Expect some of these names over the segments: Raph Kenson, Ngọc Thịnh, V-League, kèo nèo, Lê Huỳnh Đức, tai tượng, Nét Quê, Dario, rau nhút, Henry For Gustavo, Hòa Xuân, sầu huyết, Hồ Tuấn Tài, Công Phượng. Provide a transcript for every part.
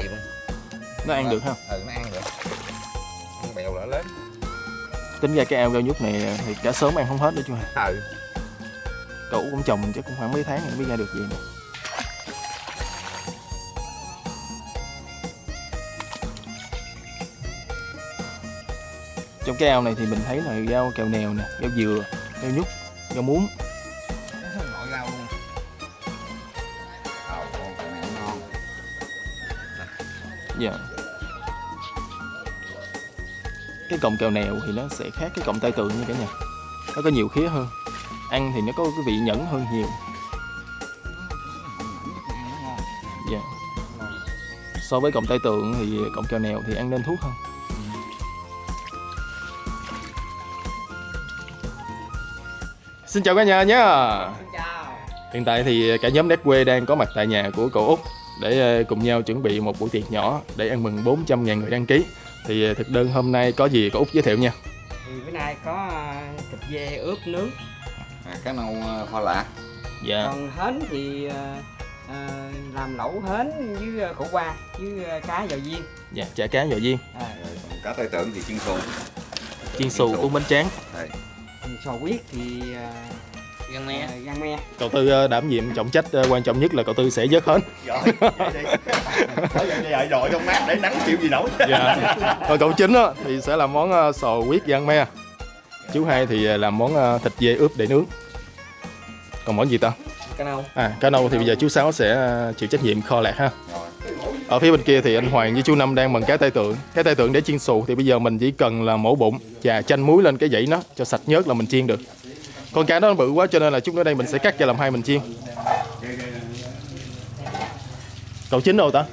đầy luôn. Nó ăn được không? Ừ, nó ăn được. Ăn bèo lỡ lớn. Tính ra cái ao rau nhút này thì cả sớm ăn không hết nữa chú hả? Ừ. Cậu cũng trồng mình chắc cũng khoảng mấy tháng mới ra được gì nè. Trong cái ao này thì mình thấy là rau kèo nèo nè, rau dừa, rau nhút, rau muống. Mọi rau luôn. Ngon. Dạ. Cái cọng kèo nèo thì nó sẽ khác cái cọng tai tượng như cả nhà. Nó có nhiều khía hơn. Ăn thì nó có cái vị nhẫn hơn nhiều. Dạ. So với cọng tai tượng thì cọng kèo nèo thì ăn nên thuốc hơn. Xin chào cả nhà nhé. Xin chào. Hiện tại thì cả nhóm Nét Quê đang có mặt tại nhà của cậu Út để cùng nhau chuẩn bị một buổi tiệc nhỏ để ăn mừng 400.000 người đăng ký. Thì thực đơn hôm nay có gì cậu Út giới thiệu nha. Thì bữa nay có thịt dê ướp nướng, cá nâu kho lạ. Dạ. Còn hến thì làm lẩu hến với khổ qua với cá dầu viên. Dạ, chả cá dầu viên. Còn cá tai tượng thì chiên xù. Chiên xù uống bánh tráng. Sò huyết thì gan me. Gan me. Cậu Tư đảm nhiệm trọng trách quan trọng nhất là cậu Tư sẽ vớt hến. Rồi, vậy đi. Vậy rồi trong mát để nắng chịu gì nổi. Dạ. Còn cậu Chính á, thì sẽ làm món sò huyết gan me. Chú Hai thì làm món thịt dê ướp để nướng. Còn món gì ta? Cá nâu. À, cá nâu thì bây giờ chú Sáu sẽ chịu trách nhiệm kho lạc ha. Ở phía bên kia thì anh Hoàng với chú Năm đang bằng cá tai tượng. Cá tai tượng để chiên xù thì bây giờ mình chỉ cần là mổ bụng, chà chanh muối lên cái dãy nó cho sạch nhớt là mình chiên được. Con cá đó nó bự quá cho nên là chút nữa đây mình sẽ cắt ra làm hai mình chiên. Cậu Chính đâu ta?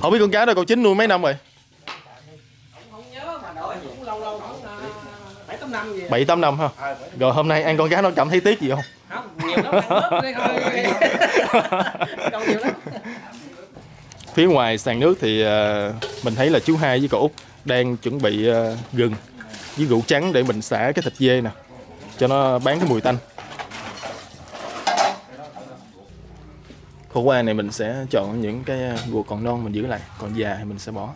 Không biết con cá đó cậu Chính nuôi mấy năm rồi? 7-8 năm ha. Rồi hôm nay ăn con cá nó cảm thấy tiếc gì không? Không, nhiều lắm, ăn đi thôi. Còn nhiều lắm. Phía ngoài sàn nước thì mình thấy là chú Hai với cậu Út đang chuẩn bị gừng với rượu trắng để mình xả cái thịt dê nè cho nó bán cái mùi tanh. Khổ qua này mình sẽ chọn những cái ruột còn non mình giữ lại, còn già thì mình sẽ bỏ,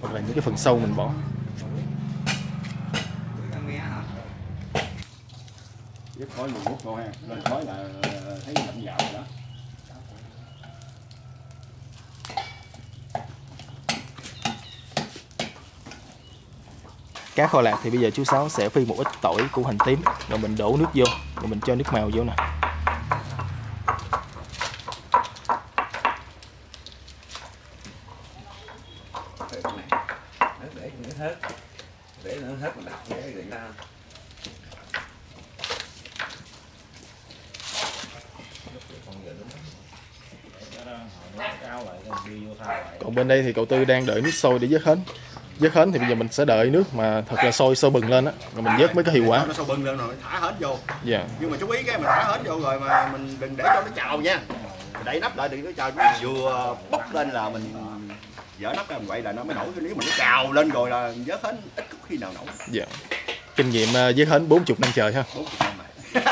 hoặc là những cái phần sâu mình bỏ. Cá kho lạc thì bây giờ chú Sáu sẽ phi một ít tỏi củ hành tím rồi mình đổ nước vô, rồi mình cho nước màu vô nè. Để nó hết mình đặt để người ta. Còn bên đây thì cậu Tư đang đợi nước sôi để vớt hến. Vớt hến thì bây giờ mình sẽ đợi nước mà thật là sôi bừng lên á, rồi mình vớt mới có hiệu quả. Nó sôi bừng lên rồi mình thả hến vô. Dạ. Yeah. Nhưng mà chú ý cái mình thả hến vô rồi mà mình đừng để cho nó trào nha. Mình đậy nắp lại đừng nó trào, nó vừa bốc lên là mình dở nắp ra mình quậy là nó mới nổi, chứ nếu mà nó trào lên rồi là vớt hến ít khi nào nổi. Dạ. Yeah. Kinh nghiệm vớt hến 40 năm trời ha. 40 năm rồi.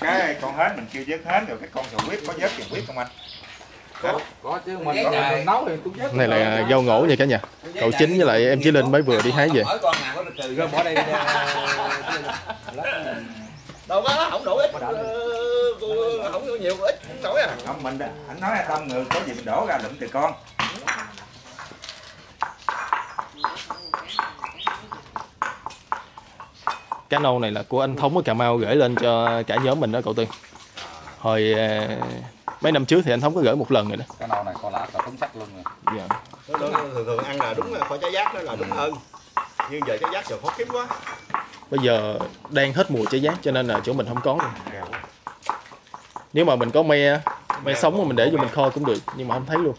Cái con hến mình chưa vớt hến rồi, cái con sầu huyết có vớt sầu huyết không anh? Có chứ, mình nấu thì cũng chết. Này là rau ngổ nha cả nhà. Cậu Chính với lại em Chí Linh mới vừa đi hái về. Đâu có, không đổ ít, không đổ nhiều ít, không nổi à. Không, mình anh nói tâm người có gì mình đổ ra đựng từ con. Cá nâu này là của anh Thống ở Cà Mau gửi lên cho cả nhóm mình đó cậu Tư. Hồi mấy năm trước thì anh Thống có gửi một lần rồi đó. Cái nâu này kho lạc là cuốn sắc luôn rồi. Dạ. Thường ăn là đúng kho trái giác đó là đúng hơn. Nhưng giờ trái giác giờ khó kiếm quá. Bây giờ đang hết mùa trái giác cho nên là chỗ mình không có luôn. Nếu mà mình có me sống mà mình để vô mình kho cũng được, nhưng mà không thấy luôn.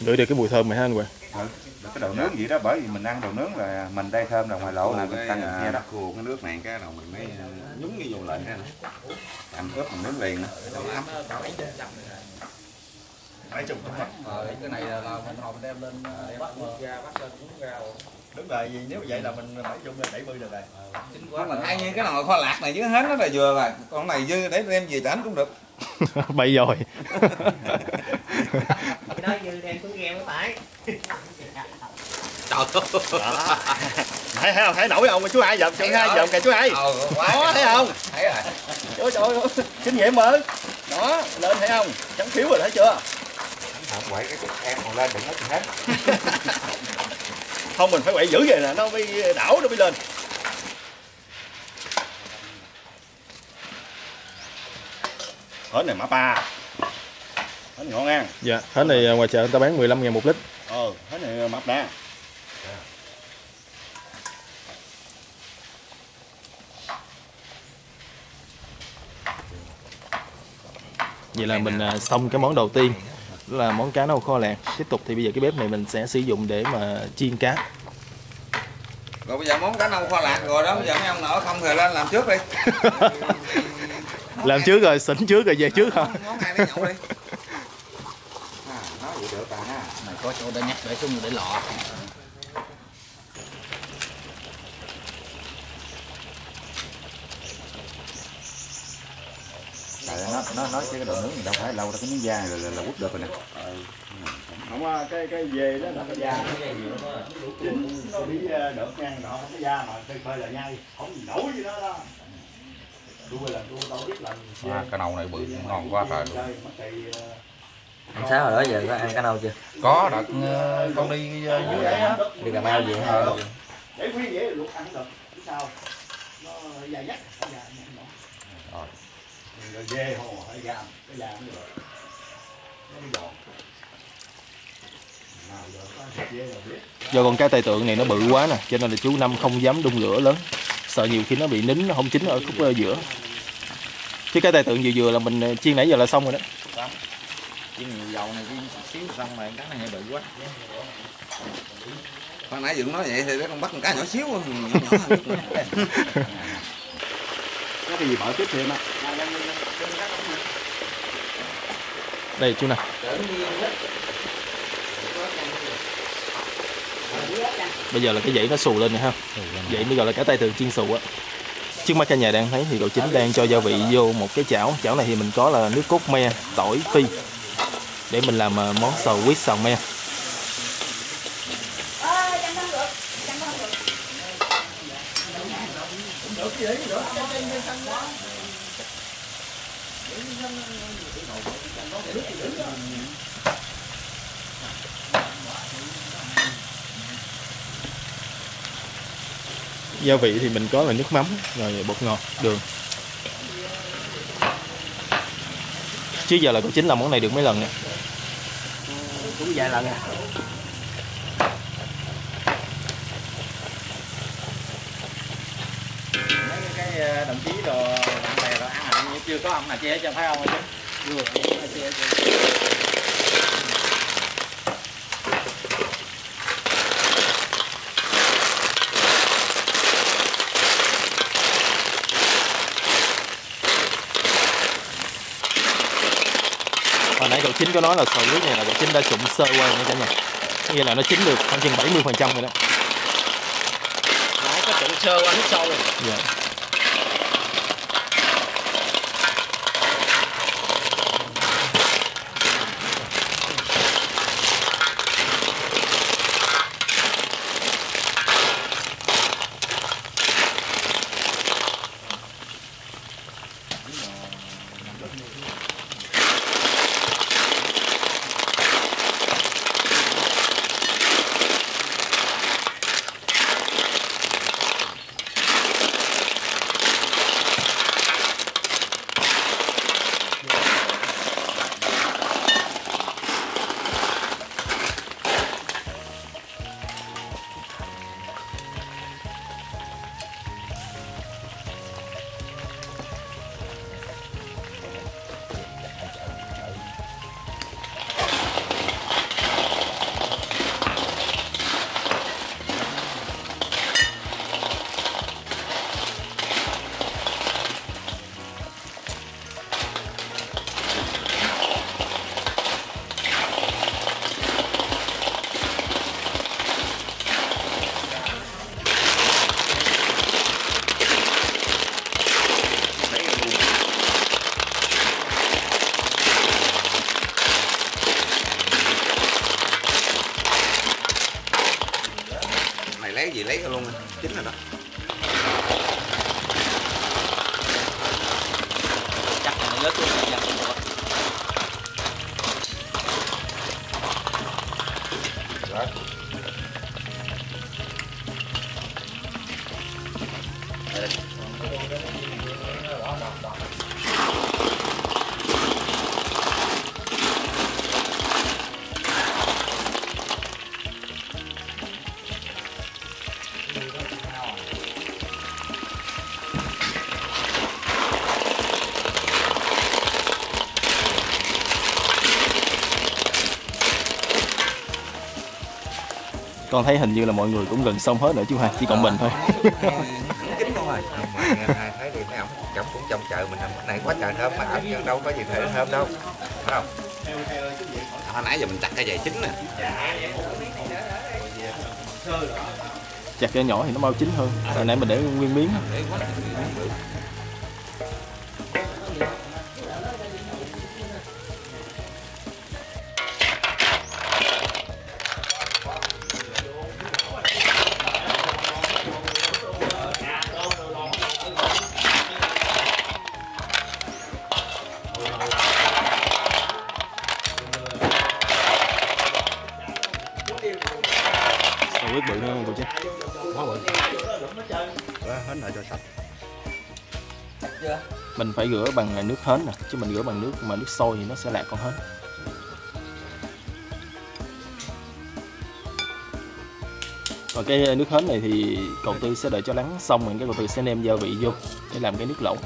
Ngửi được cái mùi thơm này hả anh Hoàng? Cái đầu nướng vậy đó, bởi vì mình ăn đầu nướng là mình đây thơm là ngoài lẩu là mình tăng nghe đó. Khô cái nước này cái đầu mình mới nhúng cái vô lạnh ra nè. Ăn ướp mình nướng liền nè. 70 thôi. Cái này là mình hồi mình đem lên bắt lên cuốn rau. Đúng rồi, vì nếu vậy là mình phải dùng lên 70 được rồi. Chính quá mình hay như cái nồi kho lạc này dưới hết nó là vừa rồi. Con này dư để đem về tỉnh cũng được. Bậy rồi. Đó dư đem cuốn rau mới phải. Trời ơi. Thấy không? Thấy nổi không? Chú hai dòm cho hai dòm kìa chú hai. Đó thấy không? Thấy rồi. Trời ơi, kinh nghiệm mới. Đó, lên thấy không? Trắng thiếu rồi thấy chưa? Không quậy cái cục em còn lên đừng hết hết. Không mình phải quậy dữ vậy nè, nó mới đảo nó mới lên. Hết này mã ba. Hết ngon ăn. Dạ, hết này ngoài chợ người ta bán 15.000 một lít. Ờ, hết này mập nè. Vậy là mình xong cái món đầu tiên là món cá nấu kho lạc. Tiếp tục thì bây giờ cái bếp này mình sẽ sử dụng để mà chiên cá. Rồi bây giờ món cá nấu kho lạc rồi đó, bây giờ mấy ông nở không thì lên làm trước đi. Làm trước rồi, xỉnh trước rồi về trước hả? Món này nó nhậu đi. Nó vậy được bà ha. Mày có chỗ để nhắc để xuống để lọ. Nó cái đồ nướng đâu phải lâu đâu, cái miếng da này là quất được rồi nè. Không cái về đó là cái da nó bị đỡ ngang nọ, cái da mà tơi phơi là nhai không gì nổi gì đó đó. Cái nâu này bự ngon quá trời luôn. Ăn sáng hồi đó giờ có ăn cá nâu chưa? Có đợt con đi dưới ấy á, đi Cà Mau gì hả? Để quý dễ luộc ăn được sao? Nó dài nhất. Rồi. Rồi dê hồ hay gà, cái gà cũng được. Nó mới giòn. Nào giờ có dê là biết. Do con cá tai tượng này nó bự quá nè, cho nên là chú Năm không dám đun lửa lớn. Sợ nhiều khi nó bị nín, nó không chín ở khúc giữa. Chứ cái tai tượng vừa là mình chiên nãy giờ là xong rồi đó. Xong. Chiên nhiều dầu này chiên xíu xong rồi, cái này bự quá. Hồi nãy dựng nói vậy thì con bắt con cá nhỏ xíu. Có cái gì bỏ tiếp thêm á. Đây chú nào. Bây giờ là cái dãy nó xù lên nè ha. Vậy mới gọi là cá tai tượng chiên xù á. Trước mắt cả nhà đang thấy thì cậu Chính đang cho gia vị vô một cái chảo. Chảo này thì mình có là nước cốt me, tỏi, phi để mình làm món sầu quýt sầu me. Gia vị thì mình có là nước mắm, rồi bột ngọt, đường. Chứ giờ là cậu Chính làm món này được mấy lần nè? Cũng vài lần nè. Mấy cái đồng chí đồ bạn bè đồ ăn này chưa có ông nào che cho phải không? Chưa. Hồi nãy cậu Chính có nói là sầu quýt này là cậu Chính đã trụng sơ qua nha cả nhà. Nghĩa là nó chín được khoảng chừng 70% rồi đó. Nãy có trụng sơ qua hết sâu rồi. Dạ. cái gì lấy luôn, chính rồi đó. Chắc là nó rớt luôn nha. Con thấy hình như là mọi người cũng gần xong hết nữa chú ha, chỉ còn mình thôi. Kín luôn rồi. Hai thấy đi mấy ông chồng cũng trong chợ mình này quá trời thơm mà ẩm nhưng đâu có gì thể thơm đâu, phải không? Hồi nãy giờ mình chặt cái dày chín nè. Chặt cái nhỏ thì nó mau chín hơn. Hồi nãy mình để nguyên miếng. Mình phải rửa bằng nước hến nè, chứ mình rửa bằng nước mà nước sôi thì nó sẽ lạc con hến. Còn cái nước hến này thì cậu Tư sẽ đợi cho lắng xong rồi cái cậu Tư sẽ nêm gia vị vô để làm cái nước lẩu.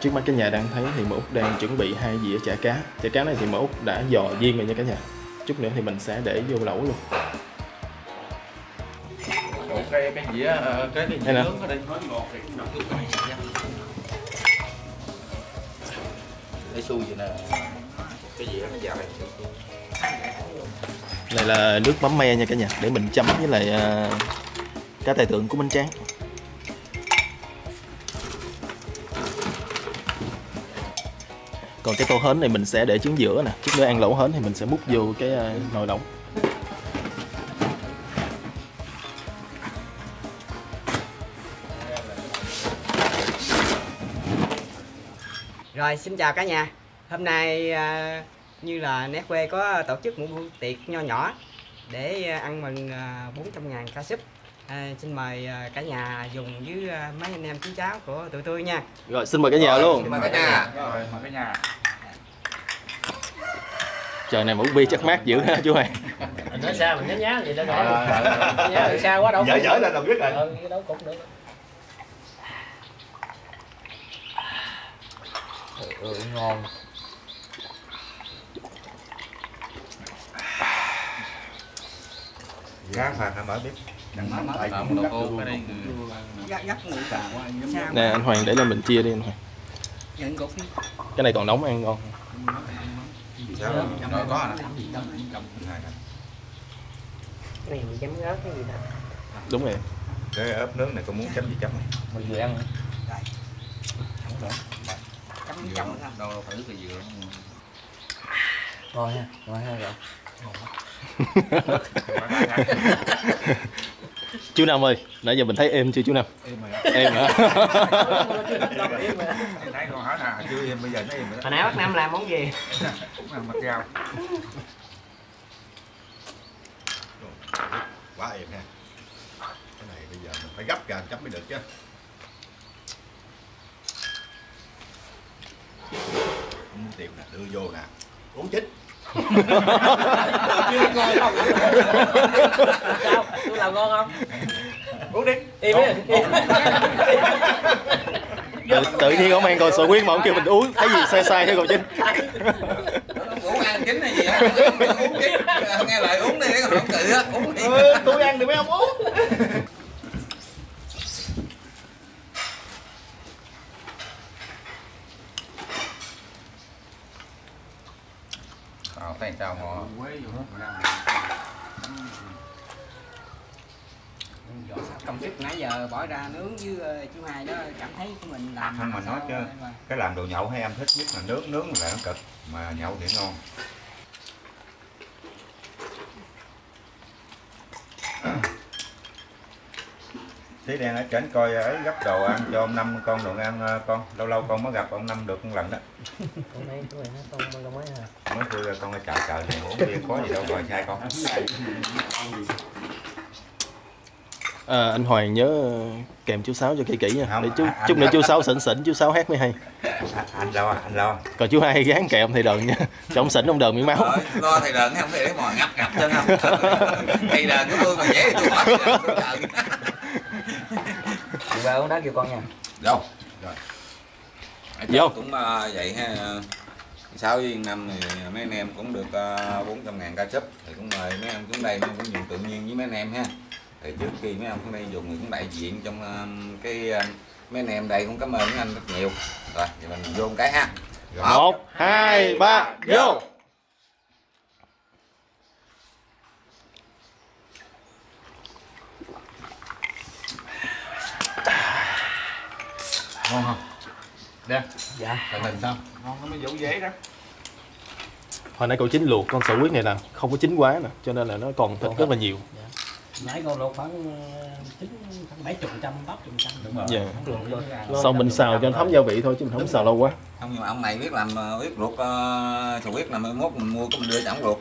Trước mắt cái nhà đang thấy thì Mỡ Út đang chuẩn bị hai dĩa chả cá. Chả cá này thì Mỡ Út đã giò viên rồi nha cả nhà. Chút nữa thì mình sẽ để vô lẩu luôn. Cái dĩa, cái dĩa nướng ở đây hết ngọt thì nó cứ quay ra. Cái xu gì nè. Cái dĩa nó dài. Này là nước mắm me nha cả nhà, để mình chấm với lại cá tài tượng của Minh Trang. Còn cái tô hến này mình sẽ để trứng giữa nè, chút nữa ăn lẩu hến thì mình sẽ múc vô cái nồi lẩu. Rồi, xin chào cả nhà. Hôm nay như là Nét Quê có tổ chức một buổi tiệc nho nhỏ để ăn mừng 400.000 ca súp. Xin mời cả nhà dùng với mấy anh em chú cháu của tụi tôi nha. Rồi, xin mời cả nhà luôn. Xin mời cả nhà. Rồi, mời cả nhà. Trời này Mũ Bi chắc mát dữ ha chú ơi. Mình nói xa mình nhá nhá vậy đó rồi. Nhá xa quá đâu. Dở dở lên là biết rồi. Đâu cục nữa. Ừ, ngon. Gác phạt hả mở bếp. Nè anh Hoàng để lên mình chia đi anh Hoàng. Cái này còn nóng ăn ngon. Rồi có này mình chấm ớt cái gì đó. Đúng rồi. Cái ớt nướng này con muốn chấm gì chấm này. Mình vừa ăn. Đây. Đâu phải nước là dừa. Ngon ha, ngon ha rồi. Chú Năm ơi, nãy giờ mình thấy êm chưa chú Năm? Êm rồi. Êm hả? Nãy còn hỏi là chưa êm, bây giờ nó êm rồi. Hồi nãy bác Năm làm món gì? Làm mặt rau. Quá êm ha. Cái này bây giờ mình phải gấp ra chấm mới được chứ. Tiệm nè, đưa vô nè, uống chích. Chưa ngon không? Sao? Tôi làm ngon không? Uống đi. Im đi. Tự nhiên ông ăn còn sợ quyết mà ông kêu mình uống, thấy gì sai sai thế còn Chính. Uống ăn Chính hay gì á? Uống Chính. Nghe lời uống đi để còn không cự á. Uống đi. Tôi ăn thì mấy ông uống. Tại sao mà công sức nãy giờ bỏ ra nướng với chú Hai đó, cảm thấy của mình làm không mà nói chứ mà. Cái làm đồ nhậu hay em thích nhất là nướng, nướng là nó cực mà nhậu thì ngon. Tí đen ở trên coi ấy gấp đồ ăn cho ông Năm con đồ ăn con. Lâu lâu con mới gặp ông Năm được một lần đó. Con này chú này nó con mới hả? Mới kêu con ở chợ này uống bia có gì đâu rồi sai con. À, anh Hoàng nhớ kèm chú Sáu cho kỹ nha. Không, để chút nữa chú Sáu sỉnh chú Sáu hát mới hay. Anh lo anh lo. Còn chú Hai gán kèm thầy Đờn nha. Cho ông sỉnh ông Đờn miếng máu. Rồi, lo thầy Đờn không thể mò ngập ngập chân không. Thầy Đờn cứ mưa mà dễ tôi bắt thầy Đờn. Chú Ba uống đá kêu con nha. Đâu. Rồi. Vô. Cũng vậy ha. Sáu với Năm thì mấy anh em cũng được 400.000 ca sub thì cũng mời mấy anh xuống đây cũng dùng tự nhiên với mấy anh em ha. Thì trước khi mấy ông cũng đây dùng người cũng đại diện trong cái mấy anh em đây cũng cảm ơn mấy anh rất nhiều. Rồi thì mình vô một cái ha. 1, 2, 3 vô. Ngon không? Đây. Dạ. Tình hình sao? Ngon nó mới dỗ dễ đó. Hồi nãy cậu chín luộc con sợi huyết này là không có chín quá nè, cho nên là nó còn thịt rất là nhiều. Dạ. Nãy con luộc khoảng 70%, 80%. Đúng rồi. Dạ. Xong mình xào cho nó thấm gia vị thôi chứ mình không xào lâu quá. Không nhưng mà ông này biết làm huyết luộc, sầu huyết là 11 mình mua có mình đưa cho ổng luộc.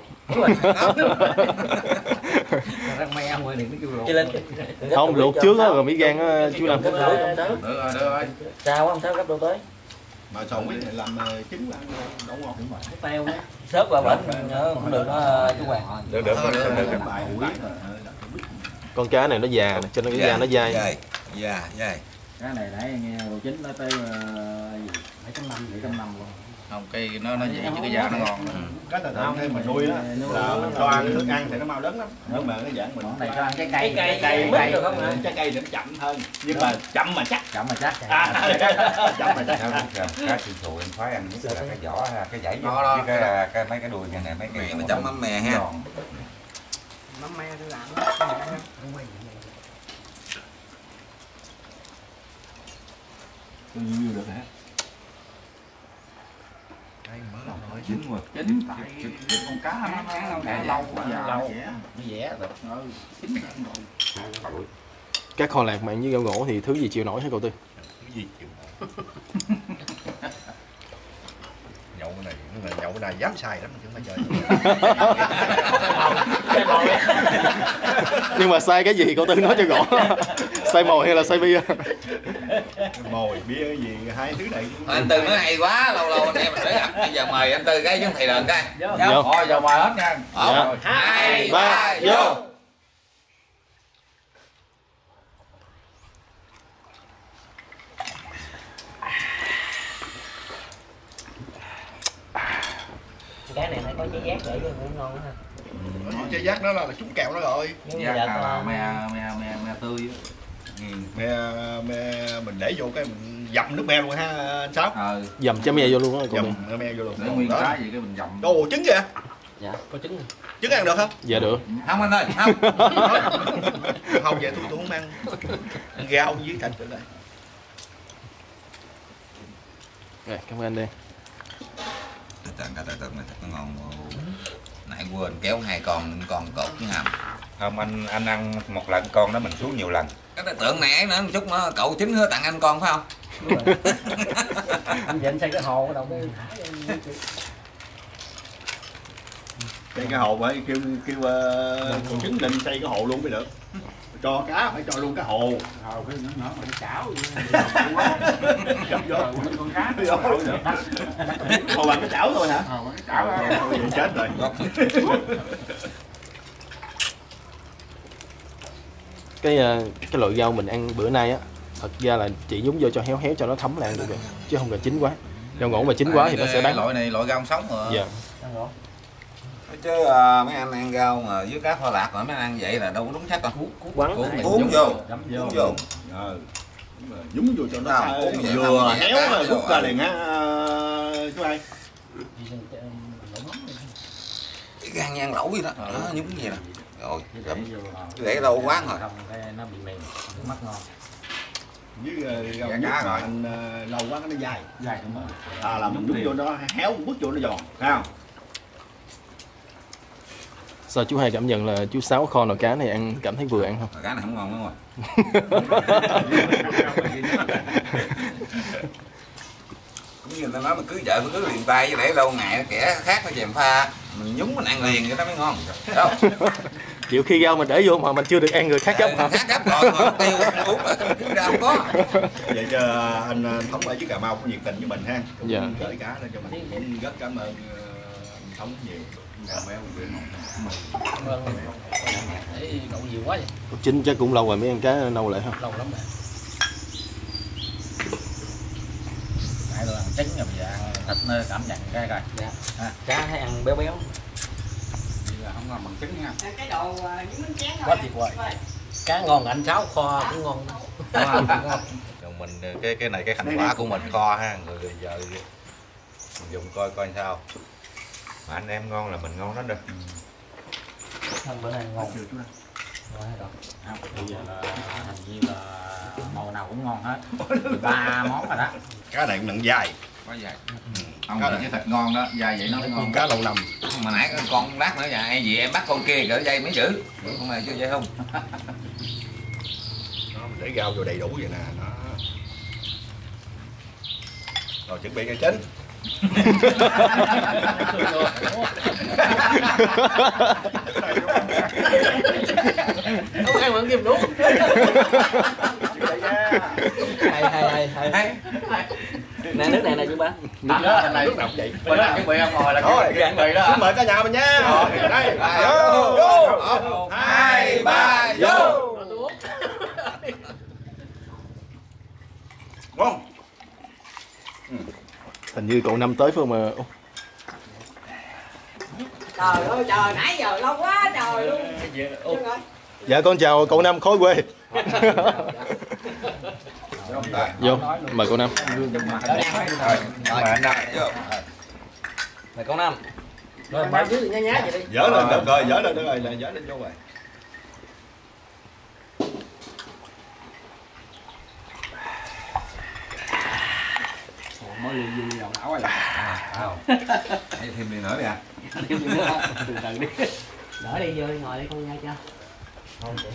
Không luộc trước á rồi mới gan chú làm. Được rồi. Sao ông Sáu gấp đồ tới. Mà sầu huyết này làm trứng ăn đậu ngọt cũng vậy. Teo á. Sớp qua bệnh cũng được đó chú Hoàng. Được cái bài huyết. Con cá này nó già cho nên cái da nó dai. Dai. Cá này nãy nghe đồ chính nó tới 7.5 luôn. Không, cây nó vậy chứ cái da nó ngon. Cá là thường khi mà nuôi á là cho ăn thức ăn thì nó mau lớn lắm. Nhưng mà cái dạng mình này cho ăn trái cây được không ạ? Trái cây thì nó chậm hơn. Nhưng mà chậm mà chắc. Chậm mà chắc. Cá thịt thù em khoái ăn nhất là cái vỏ ha, cái dãy với cái mấy cái đuôi này mấy cái nó chấm mắm mè ha. Mắm me tôi làm đó. Tôi nhiêu được hả? Đây mới làm thôi chín tại con cá nó lâu dẻ được. Các kho lạc mạng với gạo gỗ thì thứ gì chịu nổi hả cậu Tư? Thứ gì chịu nổi. Nhậu này dám xài lắm chứ mà trời. Nhưng mà sai cái gì cậu Tư nói cho rõ. Sai mồi hay là sai bia? Mồi, bia gì hai thứ này. Anh Tư nói hay quá, lâu anh em sẽ gặp. Bây giờ mời anh Tư cái giống thầy Đờn coi. Thôi giờ mời hết nha. 1, 2, 3 vô. Cái này phải có trái giác để cũng ngon ha. Trái giác đó là trúng kẹo đó rồi. Giác là me tươi á. Me mình để vô cái mình dầm nước me luôn ha anh Sáu. Dầm trái me vô luôn á. Dầm me vô luôn. Để nguyên trái gì cái mình dầm. Đồ trứng kìa. Dạ, có trứng. Trứng ăn được không? Dạ được. Không anh ơi, không. Không vậy tôi không ăn. Rau với canh được đây. Rồi, cảm ơn anh đây. Ngon. Nãy quên kéo hai con cột chứ hầm. Không anh ăn một lần con đó mình xuống nhiều lần. Cái tượng này nữa một chút nữa cậu Chính hứa tặng anh con phải không? Anh vậy anh xây cái hồ ở đâu đi. Xây cái hồ phải kêu cậu Chính định xây cái hồ luôn mới được. Cho cá phải cho luôn cái hồ. Hồ cái nó phải chảo con cá hồ bằng cái chảo thôi hả? Bằng cái chảo thôi chết rồi. Cái loại rau mình ăn bữa nay á, thật ra là chỉ nhúng vô cho héo cho nó thấm là ăn được rồi, chứ không cần chín quá. Rau ngổ mà chín quá thì nó sẽ đắng. Loại này loại rau sống rồi. Dạ. Chứ mấy anh ăn rau mà dưới cá kho lạc rồi mấy anh ăn vậy là đâu có đúng sách đâu. Cuốn vô. Cuốn vô. Nhúng vô cho nó vừa héo rồi rút ra liền á chú Hai. Cái gan nhan lẩu gì đó, nhúng gì nè. Rồi, để đâu quán rồi. Nó bị mềm, mất ngon. Với rau cá rồi anh lâu quá nó dai. Dai đúng rồi. À là mình nhúng vô nó héo, bứt vô nó giòn, thấy không? Sao chú Hai cảm nhận là chú Sáu kho nồi cá này ăn cảm thấy vừa ăn không? Cá này không ngon lắm rồi. Người ta nói mà cứ vợ cứ liền tay với để lâu ngày kẻ khác nó chèm pha mình nhúng mình ăn liền cho nó mới ngon. Đâu chịu khi rau mình để vô mà mình chưa được ăn người khác gấp hả? Khác gấp rồi mà tiêu uống ra không có. Vậy cho anh Thống ở dưới Cà Mau cũng nhiệt tình với mình ha. Dạ. Gửi cá lên cho mình cũng rất cảm ơn anh Thống nhiều. Cảm ơn. Đấy cậu nhiều quá vậy. Chính chắc cũng lâu rồi mới ăn cá nâu lại ha. Lâu lắm rồi. Ăn trứng rồi bây giờ ăn thịt nó cảm nhận cái coi. Dạ. À, cá thấy ăn béo béo. Bây giờ không ngon bằng trứng nha. Cái đồ những miếng chén quá tuyệt vời. Cá ngon anh Sáu kho cũng ngon. Mình cái này cái thành quả của mình kho ha, rồi giờ mình dùng coi coi sao. Mà anh em ngon là mình ngon đó được. Thân bữa nay ngon chưa chú? Bây giờ là hình như là màu nào cũng ngon hết. 3 món rồi đó. Cá này cũng nặng dai. Quá dai. Ông cá này với thịt ngon đó, dai vậy nó mới ngon. Cá lầu lầm. Mà nãy con lát nữa nhà ai gì em bắt con kia gỡ dây mới giữ. Con này chưa dây không? Đó, mình để rau vô đầy đủ vậy nè, nó. Rồi chuẩn bị cho chín. Ông ăn vẫn kịp đúng. Hay. Nè nước này nè chú ba. Nước này nước nào vậy? Mình ăn chuẩn bị không hồi là chuẩn bị đó. Mời cả nhà mình nha. Rồi đây. Vô. 1 2 3 vô. Ngon. Hình như cậu năm tới phương mà. Trời ơi trời, nãy giờ lâu quá trời luôn. Dạ con chào cậu Năm khối quê. Vô, mời cậu Năm. Mời cậu Năm. Rồi ba dưới nhá nhá vậy đi. Dở lên được rồi, dở lên được rồi, dở lên vô rồi. Mới đi đầu não rồi. Hãy thêm đi nữa đi ạ. Thêm đi nữa. Từ từ đi. Đỡ đi vô ngồi đây con nghe chưa? Không chị.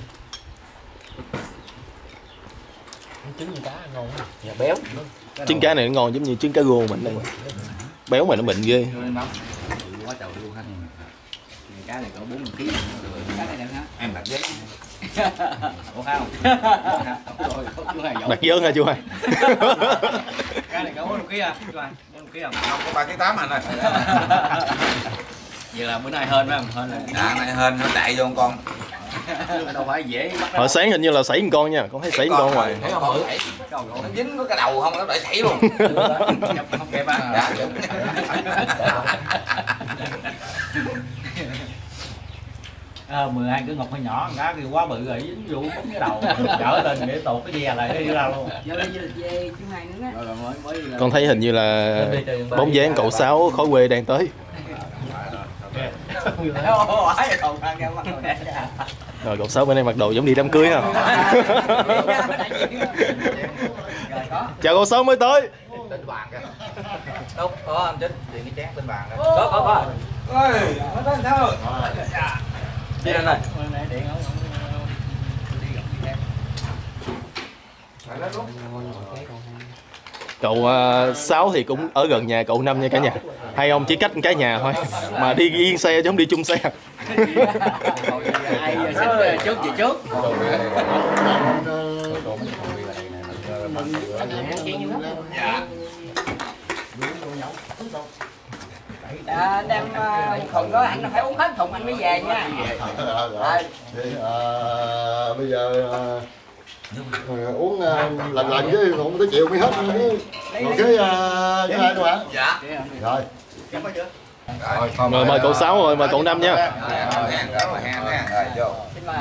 Trứng cá ngon quá. Dạ béo. Trứng cá này nó ngon giống như trứng cá rô mình đây. Béo mà nó mịn ghê. Quá trời luôn ha. Cá này có 40 kg. Cá này nè. Em đặt giấy. Ủa không? Đặt dớn hả chú ơi? Cái này có 4 kg à? 4 kg không? Không, có 3,8 anh ơi. Vậy là bữa nay hên phải không? Hên là dạ, nay hên nó chạy vô con. Đâu phải dễ bắt. Hồi sáng hình như là sảy con nha, con thấy sảy con ngoài. Thấy không? Nó dính có cái đầu không nó đợi sảy luôn. Không kịp ăn. Dạ. Mười hai cái ngọc hơi nhỏ, cá kia quá bự rồi dính vụ bấm cái đầu trở lên để tụt cái dè lại đi ra luôn. Con thấy hình như là bóng dáng cậu Sáu khói quê đang tới. Rồi cậu Sáu bên đây mặc đồ giống đi đám cưới không? Chào cậu Sáu mới tới. Tính bàn kìa. Đâu có anh Chính, điện cái chén tính bàn kìa. Có. Ôi, nó tới sao rồi? Đi lên này. Cậu Sáu thì cũng ở gần nhà cậu Năm nha cả nhà. Hai ông chỉ cách cái nhà thôi mà đi yên xe chứ không đi chung xe. Ai giờ trước gì trước. Anh em thùng đó anh phải uống hết thùng anh mới về nha. Bây giờ uống lần chứ không tới chiều mới hết. Còn cái hai nữa hả? Dạ. Rồi. Mời cậu Sáu rồi mời cậu Năm nha. Rồi 1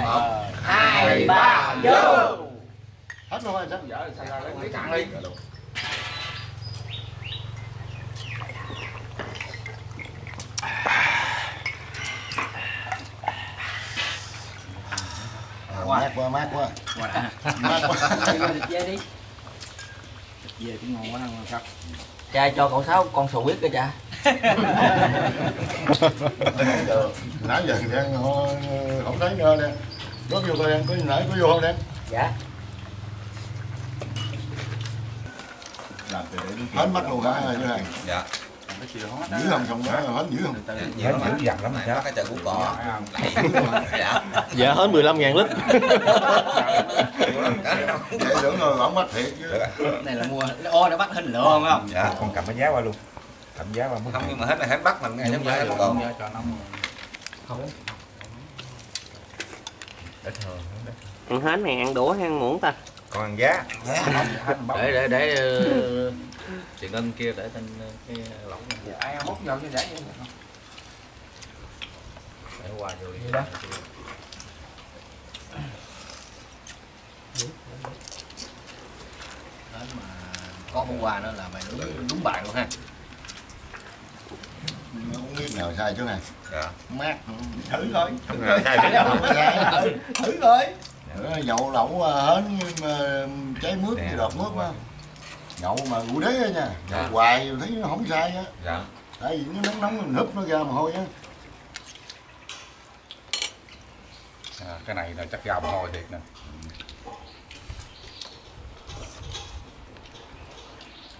2 3 vô. Hết luôn rồi sao? Dạ ra lấy cạn đi. Mát quá. Về cũng ngon quá không? Cha cho cậu Sáu con sầu huyết kìa cha. Nãy giờ đang không thấy nữa nè. Có vô coi em, có nãy có vô không em? Dạ. Làm từ để hết mắt luôn hả như này? Dạ. Dữ không không đó, hết dữ không? Hết dữ dằn lắm này, bắt cái trời cũng cỏ. Dạ. Dạ hết 15.000 lít. Để tưởng rồi ổng bắt thiệt chứ. Này là mua ô để bắt hình lựa không không? Dạ, con cầm cái giá qua luôn. Cầm giá qua mất. Không nhưng mà hết này hết bắt làm ngay giống vậy còn. Không. Ít hơn. Ăn hết này ăn đũa hay ăn muỗng ta? Còn ăn giá. Để chị Ngân kia để tên cái lỏng này. Ai móc vô cái giá vậy không? Để qua vô đi đó. Đấy mà có món quà nữa là mày đúng bài luôn ha. Không biết nào sai chỗ này. Dạ. Mát. Thử thôi. Thử thôi. Dậu lẩu hến cháy mướt cái đọt mướt quá. Nhậu mà ngủ đế á nha, dạ. Hoài thấy nó không sai á. Dạ. Tại vì nó nóng mình húp nó ra mồ hôi á. À, cái này là chắc ra mồ hôi thiệt nè.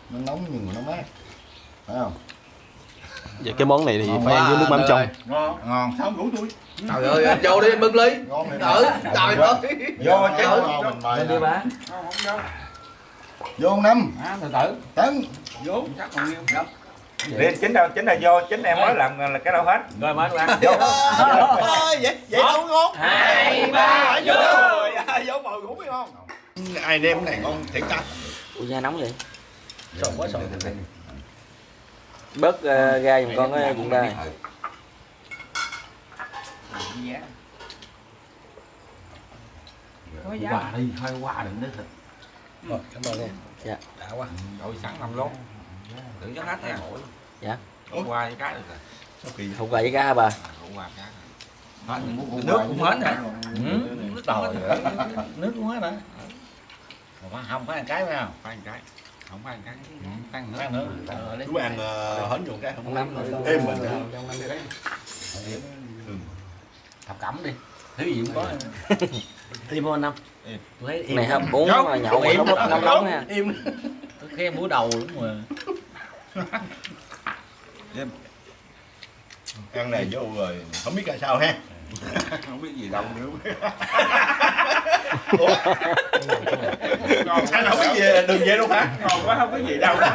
Nó nóng nhưng mà nó mát. Phải không? Vậy cái món này thì ngon phải ăn với nước mắm trong. Ngon. Ngon. Sao không rủ tôi? Trời ơi, anh vô đi anh bưng ly. Ngon này. Trời ơi. Vô cái ngon mình mời. Đi ba. Không vô. Vô năm. À, từ từ. Tấn. Vô. Chắc còn nhiêu. Đập. Để chính là vô, chính em mới làm là cái đâu hết. Rồi mới ăn. Vô. Thôi vậy vậy đâu ngon. 2 3 vô. Vô mời ngủ biết không? Ai đem cái này ngon thiệt ta. Ủa da nóng vậy. Sồn quá sồn. Bớt ra giùm con cái bụng ra. Bà đi hơi qua đừng đấy thịt. Rồi, cảm ơn em. Dạ. Đã quá. Đội sẵn 5 lốt. Đừng cho hết nha. Dạ. Hôm qua với cá được rồi. Sao kỳ. Hôm qua với cá hả bà? Hôm qua cá. Hết nước cũng hết hả? Nước tồi. Nước cũng hết hả? Không phải ăn cái phải không? Phải ăn cái. Không phải ăn cái. Ăn nữa. Ăn nữa. Chú ăn hến ruột cái không lắm. Êm mình. Trong năm đi đấy. Thập cẩm đi. Thứ gì cũng có. Limon năm. Này hả? Uống mà nhậu mà không nóng ha. Im. Có cái mũi đầu đúng rồi. Ăn này vô rồi không biết ra sao ha. Không biết gì đâu nữa. Ủa? Anh không biết gì đừng vậy luôn hả? Ngon quá không có gì đâu đó.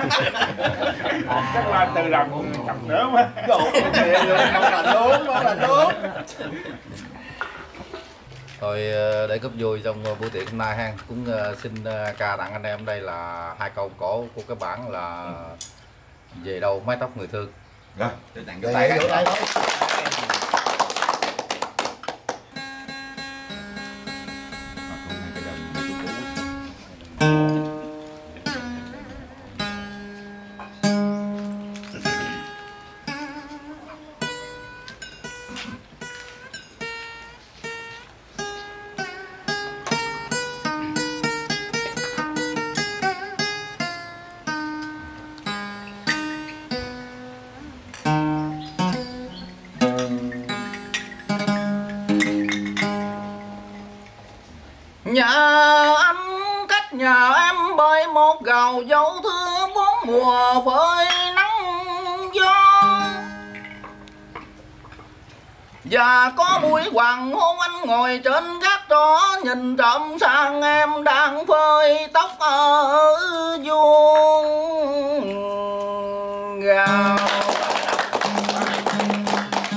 Chắc là từ làm cũng chậm nữa quá. Không là đúng. Rồi để góp vui trong buổi tiệc hôm nay ha, cũng xin ca tặng anh em đây là 2 câu cổ của cái bản là về đâu mái tóc người thương. Rồi, để tặng cái tay. Gầu dấu thứ 4 mùa với nắng gió và có buổi hoàng hôn, anh ngồi trên gác đó nhìn trộm sang em đang phơi tóc ở vuông gạo.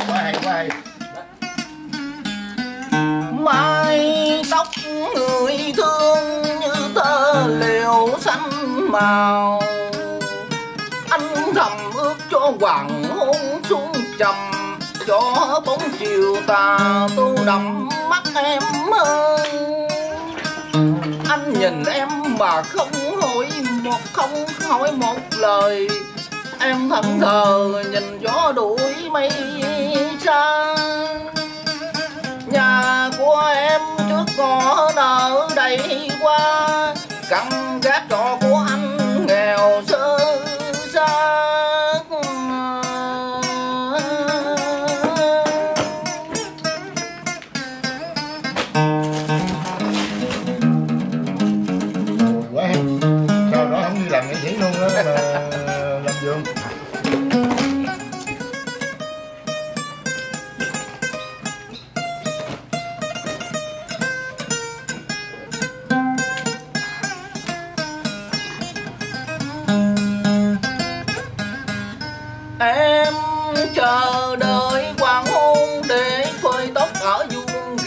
Mái tóc người thương như tơ liễu xanh màu, anh thầm ước cho hoàng hôn xuống trầm, cho bóng chiều tà tô đậm mắt em hơn. Anh nhìn em mà không hỏi một lời, em thẫn thờ nhìn gió đuổi mây xa. Nhà của em trước có nở đầy qua, căn gác trọ của anh nghèo sơ xác.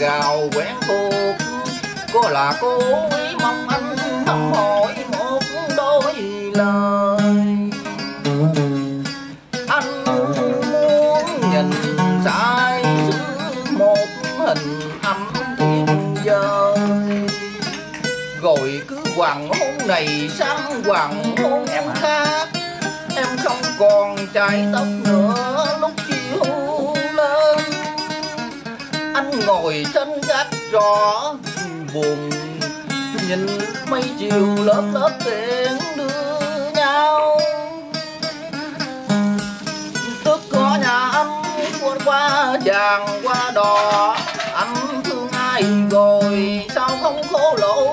gào quen thuộc, cô là cô ấy mong anh không hỏi một đôi lời. Anh muốn nhìn sai dưới một hình ảnh thiên giới, rồi cứ hoàng hôn này sang hoàng hôn em khác. Em không còn trai tóc nữa lúc chiều lên. Anh ngồi trên gác trọ buồn, nhìn mấy chiều lớp lớp tiễn đưa nhau. Tức có nhà anh qua qua vàng qua đỏ. Anh thương ai rồi sao không khổ lộ